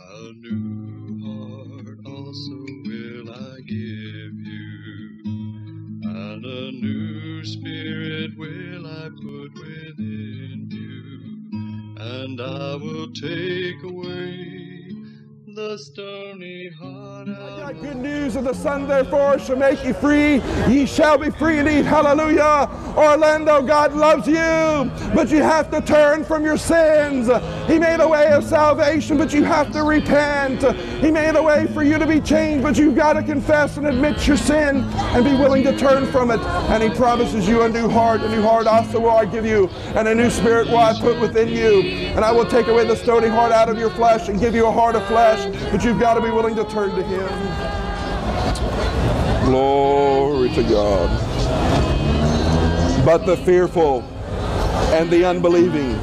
A new heart also will I give you, and a new spirit will I put within you, and I will take away the stony heart. I got good news of the Son, therefore, shall make you free. Ye shall be free indeed. Hallelujah. Orlando, God loves you, but you have to turn from your sins. He made a way of salvation, but you have to repent. He made a way for you to be changed, but you've got to confess and admit your sin and be willing to turn from it. And He promises you a new heart. A new heart also will I give you, and a new spirit will I put within you. And I will take away the stony heart out of your flesh and give you a heart of flesh. But you've got to be willing to turn to Him. Glory to God. But the fearful and the unbelieving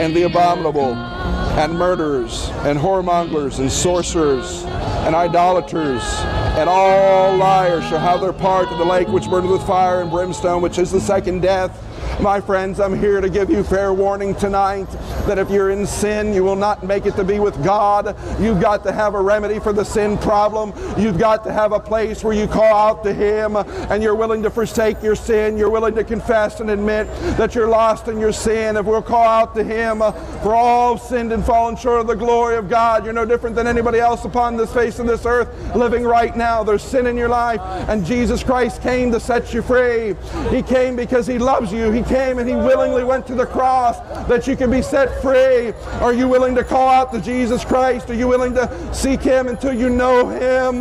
and the abominable and murderers and whoremongers and sorcerers and idolaters and all liars shall have their part in the lake which burneth with fire and brimstone, which is the second death. My friends, I'm here to give you fair warning tonight that if you're in sin, you will not make it to be with God. You've got to have a remedy for the sin problem. You've got to have a place where you call out to Him and you're willing to forsake your sin. You're willing to confess and admit that you're lost in your sin. If we'll call out to Him, for all have sinned and fallen short of the glory of God. You're no different than anybody else upon this face of this earth living right now. There's sin in your life, and Jesus Christ came to set you free. He came because He loves you. He came and He willingly went to the cross that you can be set free. Are you willing to call out to Jesus Christ? Are you willing to seek Him until you know Him?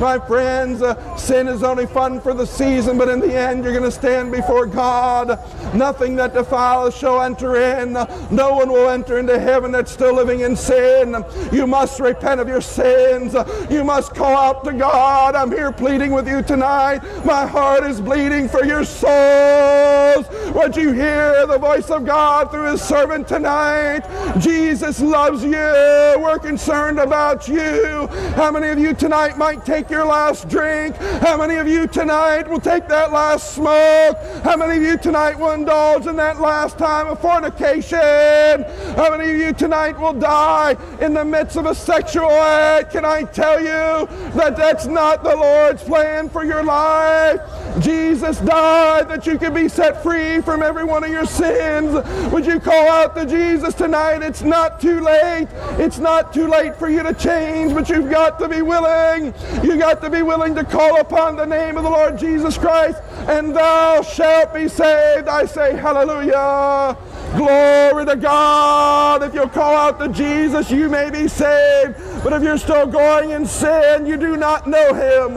My friends, sin is only fun for the season, but in the end you're going to stand before God. Nothing that defileth shall enter in. No one will enter into heaven that's still living in sin. You must repent of your sins. You must call out to God. I'm here pleading with you tonight. My heart is bleeding for your souls. Would you hear the voice of God through His servant tonight? Jesus loves you. We're concerned about you. How many of you tonight might take your last drink? How many of you tonight will take that last smoke? How many of you tonight will indulge in that last time of fornication? How many of you tonight will die in the midst of a sexual act? Can I tell you that that's not the Lord's plan for your life? Jesus died that you could be set free from every one of your sins. Would you call out to Jesus tonight? It's not too late. It's not too late for you to change, but you've got to be willing. You've got to be willing to call upon the name of the Lord Jesus Christ, and thou shalt be saved. I say hallelujah. Glory to God. If you'll call out to Jesus, you may be saved. But if you're still going in sin, you do not know Him.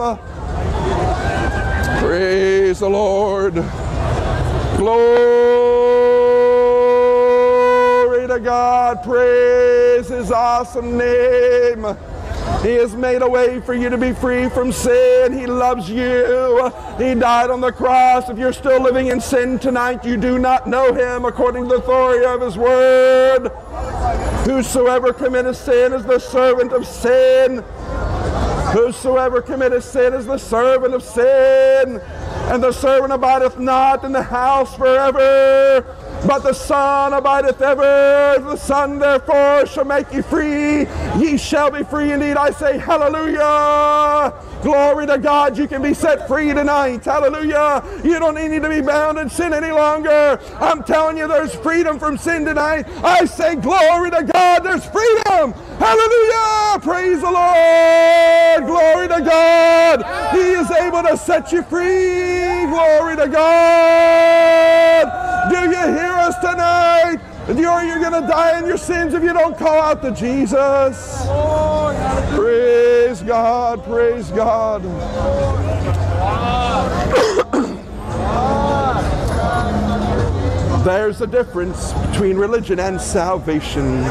Praise the Lord. Glory to God. Praise His awesome name. He has made a way for you to be free from sin. He loves you. He died on the cross. If you're still living in sin tonight, you do not know Him according to the authority of His word. Whosoever committeth sin is the servant of sin. Whosoever committeth sin is the servant of sin, and the servant abideth not in the house forever, but the Son abideth ever. The Son therefore shall make you free. Ye shall be free indeed. I say hallelujah. Glory to God. You can be set free tonight. Hallelujah. You don't need to be bound in sin any longer. I'm telling you, there's freedom from sin tonight. I say glory to God. There's freedom. Hallelujah. Praise the Lord. Glory to God. He is able to set you free. Glory to God. Do you hear us tonight? You're going to die in your sins if you don't call out to Jesus. Praise God. Praise God. There's a difference between religion and salvation.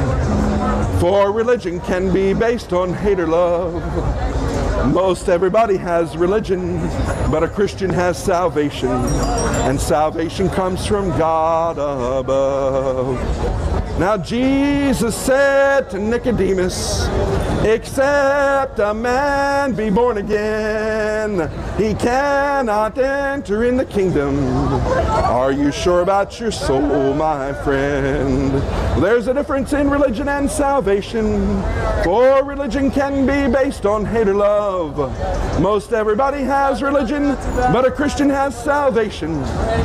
For religion can be based on hate or love. Most everybody has religion, but a Christian has salvation. And salvation comes from God above. Now Jesus said to Nicodemus, except a man be born again, he cannot enter in the kingdom. Are you sure about your soul, my friend? There's a difference in religion and salvation, for religion can be based on hate or love. Most everybody has religion, but a Christian has salvation,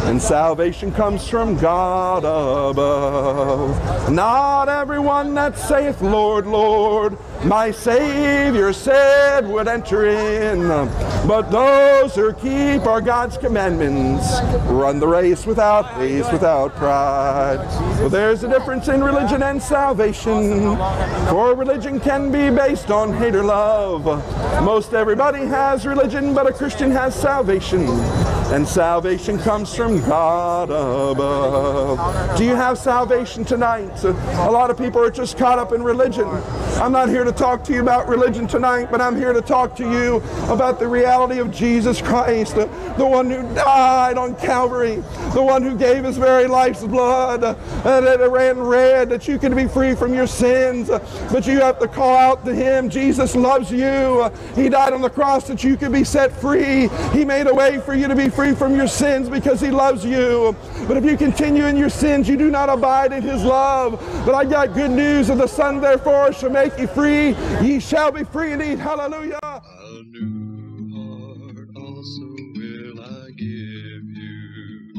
and salvation comes from God above. Not everyone that saith, Lord, Lord, my Savior said, would enter in, but those who keep our God's commandments run the race without haste, without pride. Well, there's a difference in religion and salvation, for religion can be based on hate or love. Most everybody has religion, but a Christian has salvation, and salvation comes from God above. Do you have salvation tonight? A lot of people are just caught up in religion. I'm not here to talk to you about religion tonight, but I'm here to talk to you about the reality of Jesus Christ, the one who died on Calvary, the one who gave his very life's blood, that it ran red, that you can be free from your sins, but you have to call out to him. Jesus loves you. He died on the cross that you could be set free. He made a way for you to be free from your sins because he loves you. But if you continue in your sins, you do not abide in his love. But I got good news of the Son, therefore, shall make you free. Ye shall be free indeed. Hallelujah. A new heart also will I give you,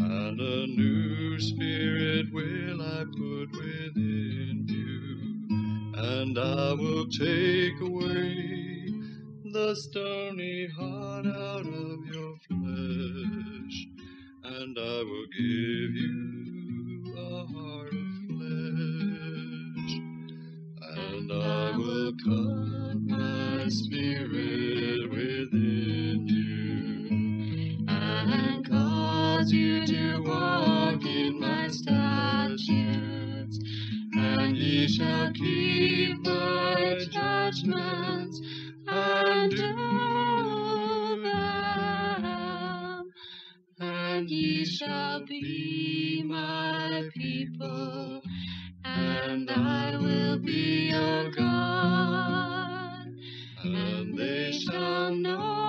and a new spirit will I put within you, and I will take away the stony heart out of your flesh, and I will give you a heart of flesh, and I will cut my spirit within you, and cause you to walk in my statutes, and ye shall keep my judgments, and do them, and ye shall be my people, and I will be your God, and they shall know